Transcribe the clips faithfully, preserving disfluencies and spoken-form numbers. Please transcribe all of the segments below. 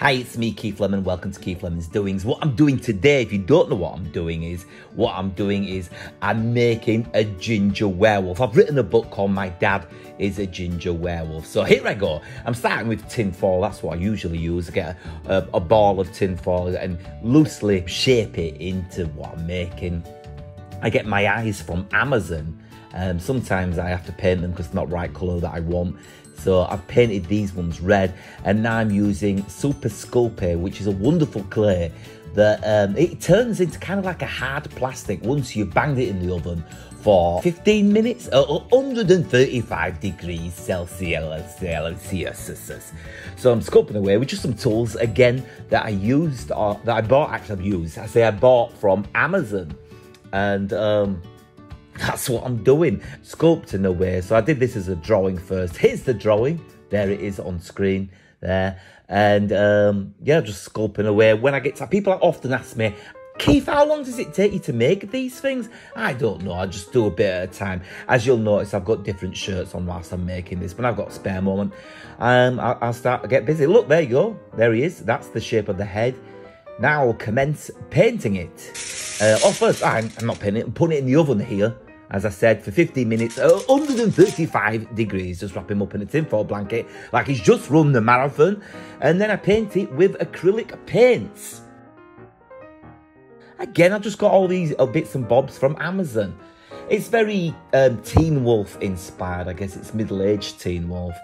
Hi, it's me, Keith Lemon. Welcome to Keith Lemon's Doings. What I'm doing today, if you don't know what I'm doing is, what I'm doing is I'm making a ginger werewolf. I've written a book called My Dad is a Ginger Werewolf. So here I go. I'm starting with tin foil. That's what I usually use. I get a, a, a ball of tin foil and loosely shape it into what I'm making. I get my eyes from Amazon. Um, sometimes I have to paint them because it's not the right colour that I want. So I've painted these ones red, and now I'm using Super Sculpey, which is a wonderful clay that um, it turns into kind of like a hard plastic once you bang it in the oven for fifteen minutes at one hundred thirty-five degrees Celsius. So I'm sculpting away with just some tools again that I used, or that I bought, actually I've used, I say I bought from Amazon. And um, that's what I'm doing, sculpting away. So I did this as a drawing first. Here's the drawing. There it is on screen there. And um, yeah, just sculpting away. When I get to, people often ask me, Keith, how long does it take you to make these things? I don't know, I just do a bit at a time. As you'll notice, I've got different shirts on whilst I'm making this, but I've got a spare moment. Um, I'll, I'll start to get busy. Look, there you go. There he is. That's the shape of the head. Now I'll commence painting it. Uh, oh, first, I'm, I'm not painting it, I'm putting it in the oven here, as I said, for fifteen minutes at one hundred thirty-five degrees. Just wrap him up in a tin foil blanket like he's just run the marathon. And then I paint it with acrylic paints. Again, I just got all these uh, bits and bobs from Amazon. It's very um, Teen Wolf inspired. I guess it's middle-aged Teen Wolf.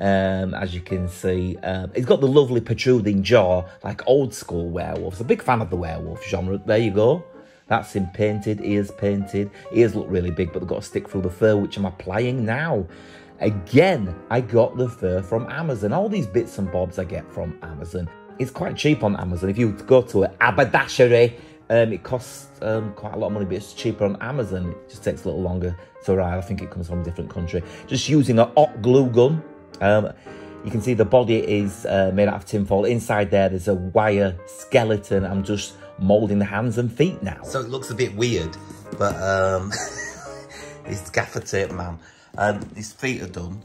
Um, as you can see, um, it's got the lovely protruding jaw, like old school werewolves. A big fan of the werewolf genre. There you go. That's him painted, ears painted. Ears look really big, but they've got to stick through the fur, which I'm applying now. Again, I got the fur from Amazon. All these bits and bobs I get from Amazon. It's quite cheap on Amazon. If you go to an haberdashery, um, it costs um, quite a lot of money, but it's cheaper on Amazon. It just takes a little longer to arrive. I think it comes from a different country. Just using a hot glue gun. Um, you can see the body is uh, made out of tin foil. Inside there, there's a wire skeleton. I'm just moulding the hands and feet now. So it looks a bit weird, but um, it's gaffer tape, man. Um, his feet are done.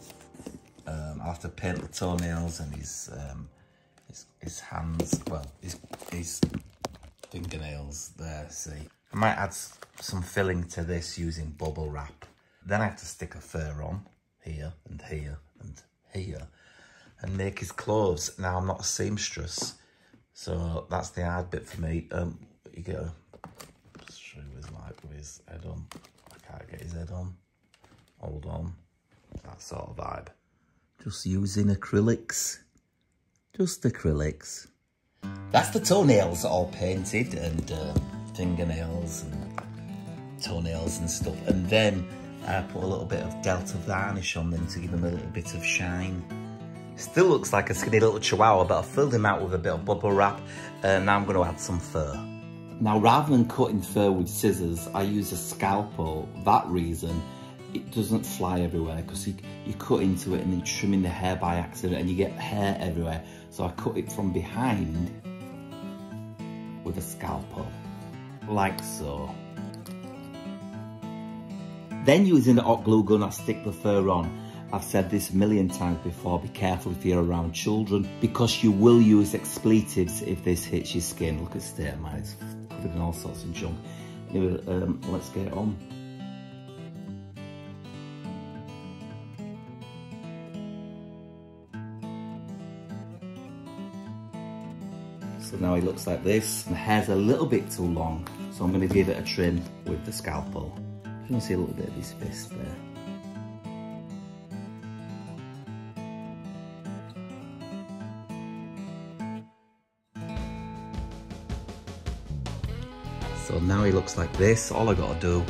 Um, I have to paint the toenails and his um, his, his hands. Well, his, his fingernails there. See, I might add some filling to this using bubble wrap. Then I have to stick a fur on here and here and here and make his clothes. Now, I'm not a seamstress, so that's the hard bit for me. Um, you get a shoe with like with his head on. I can't get his head on. Hold on, that sort of vibe. Just using acrylics, just acrylics. That's the toenails all painted, and uh, fingernails and toenails and stuff, and then I uh, put a little bit of Delta varnish on them to give them a little bit of shine. Still looks like a skinny little chihuahua, but I filled him out with a bit of bubble wrap, and now I'm going to add some fur. Now, rather than cutting fur with scissors, I use a scalpel. That reason, it doesn't fly everywhere, because you, you cut into it and then trimming the hair by accident, and you get hair everywhere. So I cut it from behind with a scalpel, like so. Then using the hot glue gun, I stick the fur on. I've said this a million times before, be careful if you're around children, because you will use expletives if this hits your skin. Look at the state of mine, it's covered in all sorts of junk. Anyway, um, let's get it on. So now he looks like this. The hair's a little bit too long, so I'm going to give it a trim with the scalpel. You can see a little bit of his fist there. So now he looks like this. All I gotta do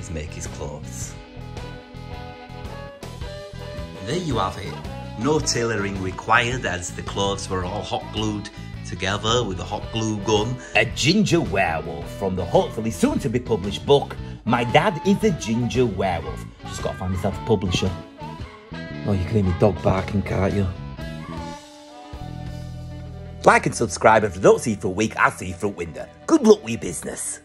is make his clothes. There you have it. No tailoring required, as the clothes were all hot glued together with a hot glue gun. A ginger werewolf from the hopefully soon to be published book, My Dad is a Ginger Werewolf. Just gotta find myself a publisher. Oh, you can hear my dog barking, can't you? Like and subscribe, and if I don't see you for a week, I'll see you through window. Good luck with your business.